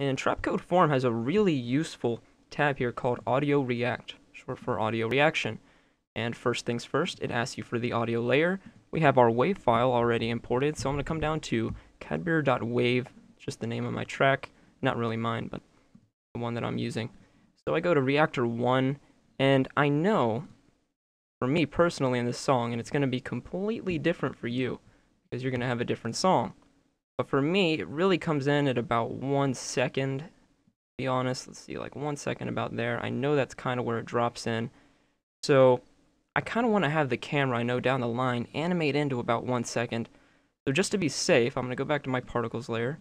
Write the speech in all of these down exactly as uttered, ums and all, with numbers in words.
And Trapcode Form has a really useful tab here called Audio React, short for Audio Reaction. And first things first, it asks you for the audio layer. We have our WAV file already imported, so I'm going to come down to cadbear.wav, just the name of my track, not really mine, but the one that I'm using. So I go to Reactor one, and I know, for me personally in this song, and it's going to be completely different for you, because you're going to have a different song. But for me, it really comes in at about one second, to be honest. Let's see, like one second about there. I know that's kind of where it drops in. So I kind of want to have the camera, I know, down the line animate into about one second. So just to be safe, I'm going to go back to my particles layer,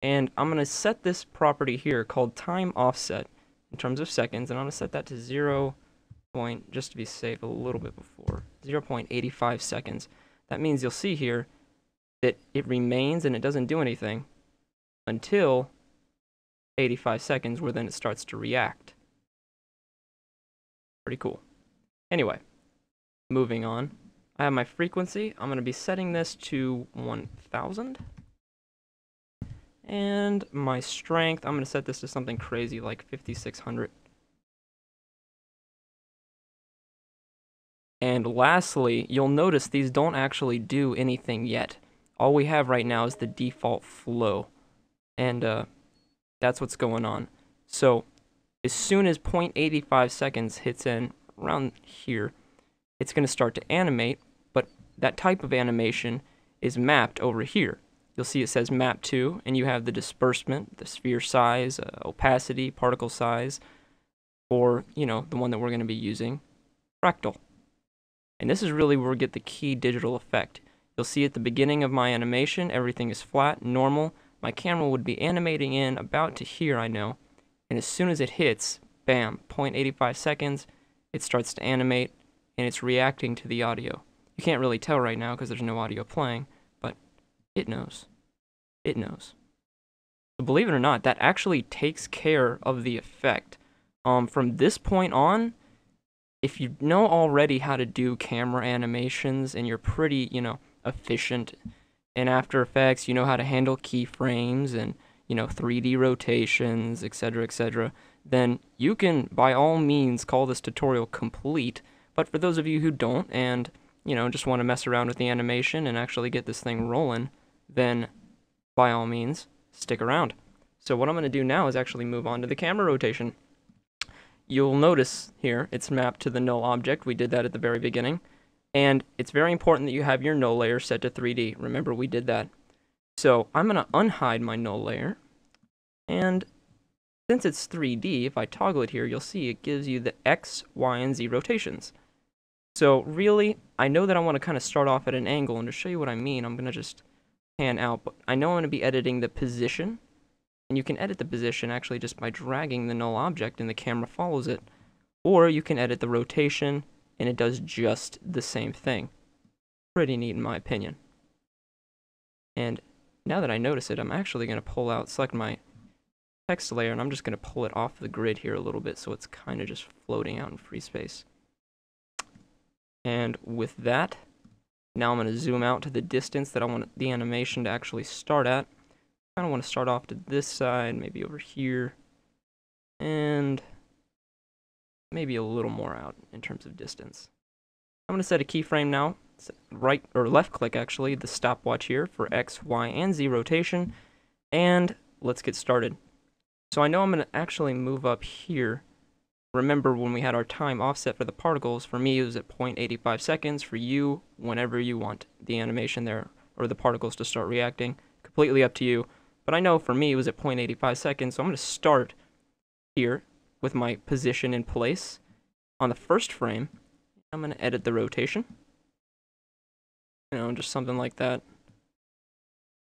and I'm going to set this property here called time offset in terms of seconds, and I'm going to set that to zero point, just to be safe a little bit before, zero point eight five seconds. That means you'll see here that it remains and it doesn't do anything until eighty-five seconds, where then it starts to react. Pretty cool. Anyway, moving on. I have my frequency. I'm going to be setting this to one thousand. And my strength, I'm going to set this to something crazy like fifty-six hundred. And lastly, you'll notice these don't actually do anything yet. All we have right now is the default flow. And uh, that's what's going on. So as soon as zero point eight five seconds hits in around here, it's going to start to animate, but that type of animation is mapped over here. You'll see it says map to, and you have the disbursement, the sphere size, uh, opacity, particle size, or, you know, the one that we're going to be using, fractal. And this is really where we get the key digital effect. You'll see at the beginning of my animation, everything is flat, normal. My camera would be animating in about to here, I know, and as soon as it hits, bam, zero point eight five seconds, it starts to animate, and it's reacting to the audio. You can't really tell right now because there's no audio playing, but it knows. It knows. So believe it or not, that actually takes care of the effect. Um, from this point on, if you know already how to do camera animations and you're pretty, you know, efficient in After Effects, you know how to handle keyframes and, you know, three D rotations, et cetera, et cetera, then you can, by all means, call this tutorial complete. But for those of you who don't and, you know, just want to mess around with the animation and actually get this thing rolling, then by all means, stick around. So what I'm going to do now is actually move on to the camera rotation. You'll notice here it's mapped to the null object. We did that at the very beginning. And it's very important that you have your null layer set to three D. Remember, we did that. So I'm going to unhide my null layer. And since it's three D, if I toggle it here, you'll see it gives you the X, Y, and Z rotations. So really, I know that I want to kind of start off at an angle, and to show you what I mean, I'm going to just pan out. But I know I'm going to be editing the position, and you can edit the position actually just by dragging the null object, and the camera follows it. Or you can edit the rotation, and it does just the same thing. Pretty neat in my opinion. And now that I notice it, I'm actually going to pull out, select my text layer, and I'm just going to pull it off the grid here a little bit so it's kind of just floating out in free space. And with that, now I'm going to zoom out to the distance that I want the animation to actually start at. I kind of want to start off to this side, maybe over here, and maybe a little more out in terms of distance. I'm going to set a keyframe now, right or left click actually, the stopwatch here for X, Y, and Z rotation, and let's get started. So I know I'm going to actually move up here. Remember when we had our time offset for the particles, for me it was at zero point eight five seconds, for you, whenever you want the animation there, or the particles to start reacting, completely up to you. But I know for me it was at zero point eight five seconds, so I'm going to start here with my position in place on the first frame. I'm going to edit the rotation, you know, just something like that.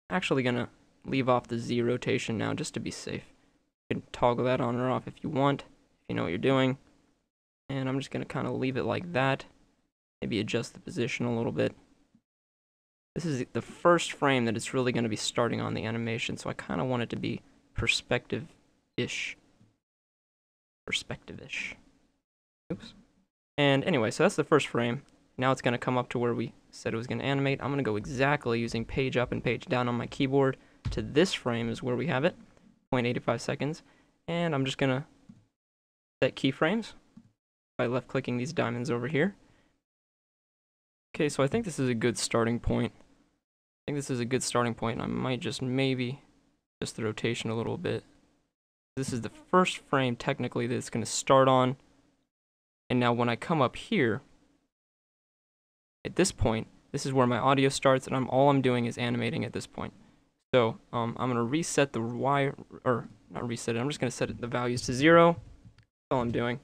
Actually going to leave off the Z rotation now just to be safe. You can toggle that on or off if you want, if you know what you're doing. And I'm just going to kind of leave it like that. Maybe adjust the position a little bit. This is the first frame that it's really going to be starting on the animation, so I kind of want it to be perspective-ish. Perspective-ish. Oops. And anyway, so that's the first frame. Now it's going to come up to where we said it was going to animate. I'm going to go exactly using page up and page down on my keyboard to this frame is where we have it. zero point eight five seconds, and I'm just gonna set keyframes by left clicking these diamonds over here. Okay, so I think this is a good starting point. I think this is a good starting point. I might just maybe just the rotation a little bit. This is the first frame technically that it's gonna start on. And now when I come up here, at this point, this is where my audio starts, and I'm all I'm doing is animating at this point. So um, I'm gonna reset the wire, or not reset it, I'm just gonna set it, the values to zero. That's all I'm doing.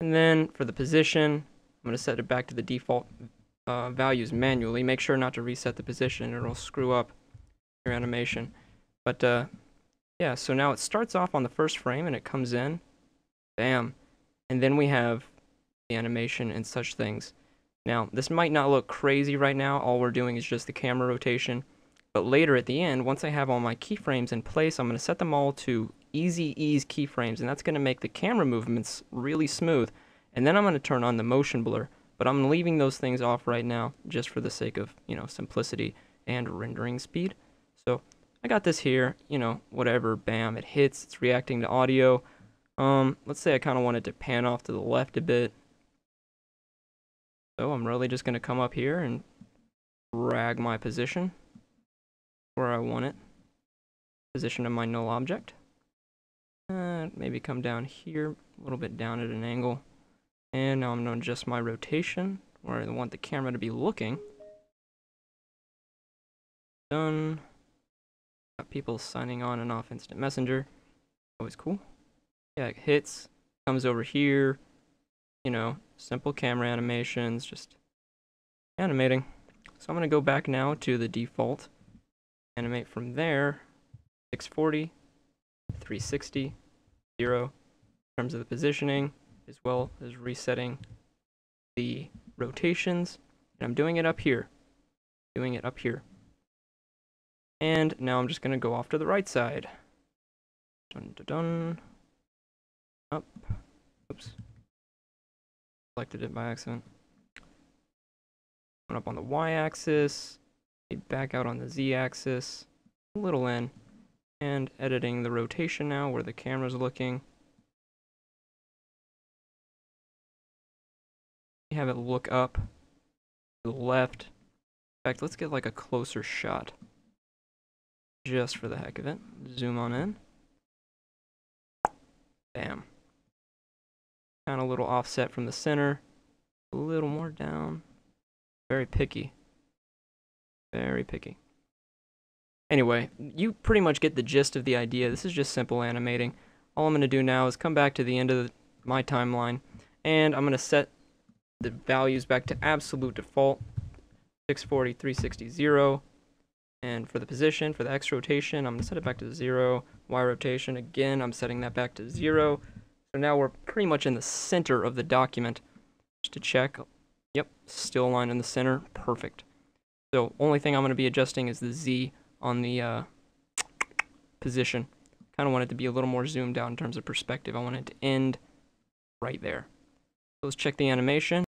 And then for the position, I'm gonna set it back to the default uh, values manually. Make sure not to reset the position, or it'll screw up your animation. But uh, yeah, so now it starts off on the first frame and it comes in, bam. And then we have the animation and such things. Now, this might not look crazy right now, all we're doing is just the camera rotation, but later at the end, once I have all my keyframes in place, I'm going to set them all to easy ease keyframes, and that's going to make the camera movements really smooth, and then I'm going to turn on the motion blur, but I'm leaving those things off right now just for the sake of, you know, simplicity and rendering speed. So I got this here, you know, whatever, bam, it hits, it's reacting to audio. Um, let's say I kind of wanted to pan off to the left a bit. So I'm really just going to come up here and drag my position where I want it. Position of my null object. And maybe come down here, a little bit down at an angle. And now I'm going to adjust my rotation where I want the camera to be looking. Done. Got people signing on and off Instant Messenger. Always cool. Yeah, it hits, comes over here. You know, simple camera animations, just animating. So I'm going to go back now to the default, animate from there, six forty, three sixty, zero, in terms of the positioning, as well as resetting the rotations. And I'm doing it up here, doing it up here. And now I'm just going to go off to the right side. Dun, dun, dun. Up. Oops. Selected it by accident. Went up on the y-axis, back out on the z-axis, a little in, and editing the rotation now where the camera's looking. We have it look up to the left. In fact, let's get like a closer shot just for the heck of it. Zoom on in. Bam. Kind of a little offset from the center, a little more down. Very picky. Very picky. Anyway, you pretty much get the gist of the idea. This is just simple animating. All I'm going to do now is come back to the end of the, my timeline, and I'm going to set the values back to absolute default, six forty, three sixty, zero. And for the position, for the X rotation, I'm going to set it back to zero. Y rotation, again, I'm setting that back to zero. So now we're pretty much in the center of the document. Just to check, yep, still aligned in the center, perfect. So only thing I'm going to be adjusting is the Z on the uh, position. Kind of want it to be a little more zoomed out in terms of perspective. I want it to end right there. So let's check the animation.